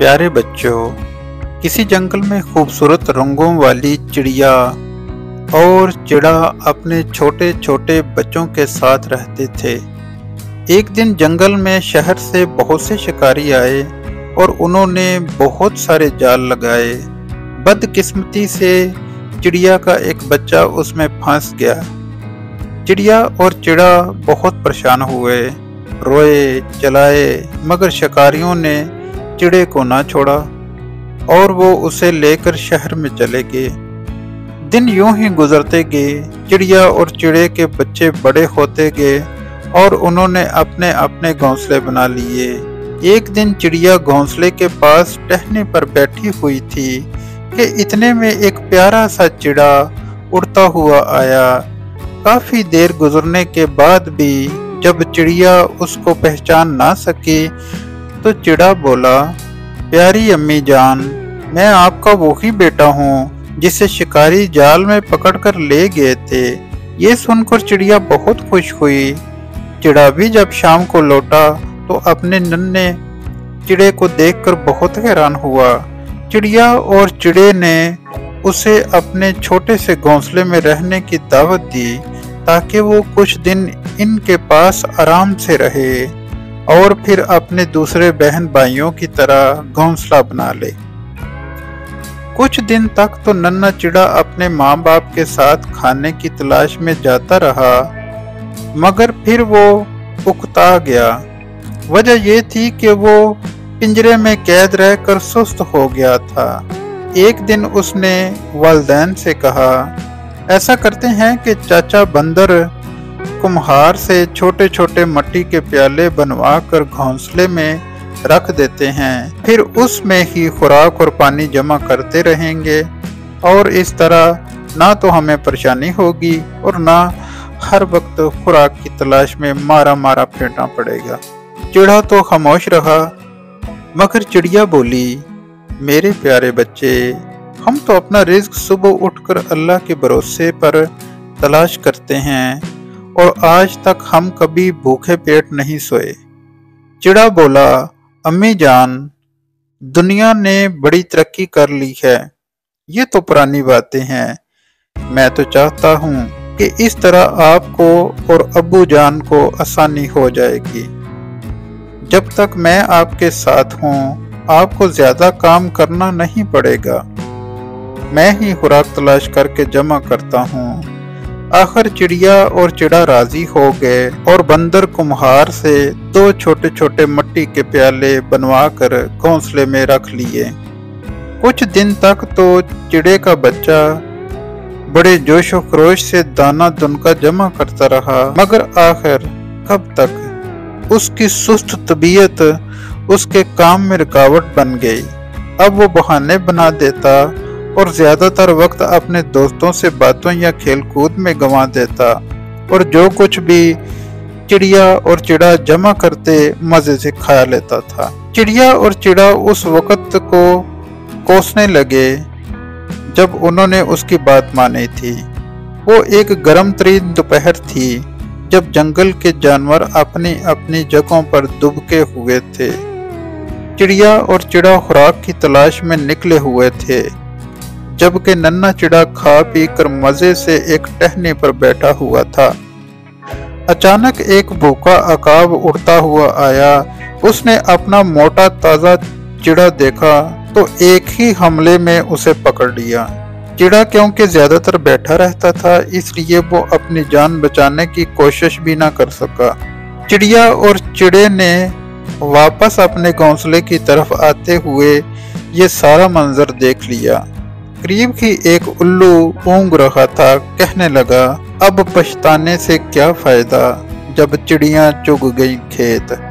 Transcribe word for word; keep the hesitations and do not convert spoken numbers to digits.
प्यारे बच्चों, किसी जंगल में खूबसूरत रंगों वाली चिड़िया और चिड़ा अपने छोटे छोटे बच्चों के साथ रहते थे। एक दिन जंगल में शहर से बहुत से शिकारी आए और उन्होंने बहुत सारे जाल लगाए। बदकिस्मती से चिड़िया का एक बच्चा उसमें फंस गया। चिड़िया और चिड़ा बहुत परेशान हुए, रोए चलाए, मगर शिकारियों ने चिड़े को ना छोड़ा और वो उसे लेकर शहर में चले गए। दिन यूं ही गुजरते गए। चिड़िया और चिड़े के बच्चे बड़े होते गए और उन्होंने अपने अपने घोंसले बना लिए। एक दिन चिड़िया घोंसले के पास टहने पर बैठी हुई थी कि इतने में एक प्यारा सा चिड़ा उड़ता हुआ आया। काफी देर गुजरने के बाद भी जब चिड़िया उसको पहचान ना सकी तो चिड़ा बोला, प्यारी अम्मी जान, मैं आपका वही बेटा हूँ जिसे शिकारी जाल में पकड़कर ले गए थे। ये सुनकर चिड़िया बहुत खुश हुई। चिड़ा भी जब शाम को लौटा तो अपने नन्हे चिड़े को देखकर बहुत हैरान हुआ। चिड़िया और चिड़े ने उसे अपने छोटे से घोंसले में रहने की दावत दी ताकि वो कुछ दिन इनके पास आराम से रहे और फिर अपने दूसरे बहन भाइयों की तरह घोंसला बना ले। कुछ दिन तक तो नन्हा चिड़ा अपने माँ बाप के साथ खाने की तलाश में जाता रहा, मगर फिर वो उकता गया। वजह यह थी कि वो पिंजरे में कैद रहकर सुस्त हो गया था। एक दिन उसने वालदैन से कहा, ऐसा करते हैं कि चाचा बंदर कुम्हार से छोटे छोटे मट्टी के प्याले बनवा कर घोंसले में रख देते हैं, फिर उसमें ही खुराक और पानी जमा करते रहेंगे और इस तरह ना तो हमें परेशानी होगी और ना हर वक्त खुराक की तलाश में मारा मारा फेंटना पड़ेगा। चिड़ा तो खामोश रहा, मगर चिड़िया बोली, मेरे प्यारे बच्चे, हम तो अपना रिज्क सुबह उठकर अल्लाह के भरोसे पर तलाश करते हैं और आज तक हम कभी भूखे पेट नहीं सोए। चिड़ा बोला, अम्मी जान, दुनिया ने बड़ी तरक्की कर ली है, ये तो पुरानी बातें हैं। मैं तो चाहता हूँ कि इस तरह आपको और अब्बू जान को आसानी हो जाएगी। जब तक मैं आपके साथ हूँ आपको ज्यादा काम करना नहीं पड़ेगा, मैं ही खुराक तलाश करके जमा करता हूँ। आखिर चिड़िया और चिड़ा राजी हो गए और बंदर कुम्हार से दो छोटे छोटे मट्टी के प्याले बनवा कर घोंसले में रख लिए। कुछ दिन तक तो चिड़े का बच्चा बड़े जोश और खरोश से दाना दुनका जमा करता रहा, मगर आखिर कब तक उसकी सुस्त तबीयत उसके काम में रुकावट बन गई। अब वो बहाने बना देता और ज्यादातर वक्त अपने दोस्तों से बातों या खेलकूद में गंवा देता और जो कुछ भी चिड़िया और चिड़ा जमा करते मजे से खा लेता था। चिड़िया और चिड़ा उस वक्त को कोसने लगे जब उन्होंने उसकी बात मानी थी। वो एक गर्म तरीन दोपहर थी जब जंगल के जानवर अपनी अपनी जगहों पर दुबके हुए थे। चिड़िया और चिड़ा खुराक की तलाश में निकले हुए थे, जबकि नन्हा चिड़ा खा पी कर मजे से एक टहनी पर बैठा हुआ था। अचानक एक भूखा अकाब उड़ता हुआ आया। उसने अपना मोटा ताजा चिड़ा देखा तो एक ही हमले में उसे पकड़ लिया। चिड़ा क्योंकि ज्यादातर बैठा रहता था इसलिए वो अपनी जान बचाने की कोशिश भी ना कर सका। चिड़िया और चिड़े ने वापस अपने घोंसले की तरफ आते हुए ये सारा मंजर देख लिया। करीब ही एक उल्लू ऊँग रहा था, कहने लगा, अब पछताने से क्या फायदा, जब चिड़िया चुग गई खेत।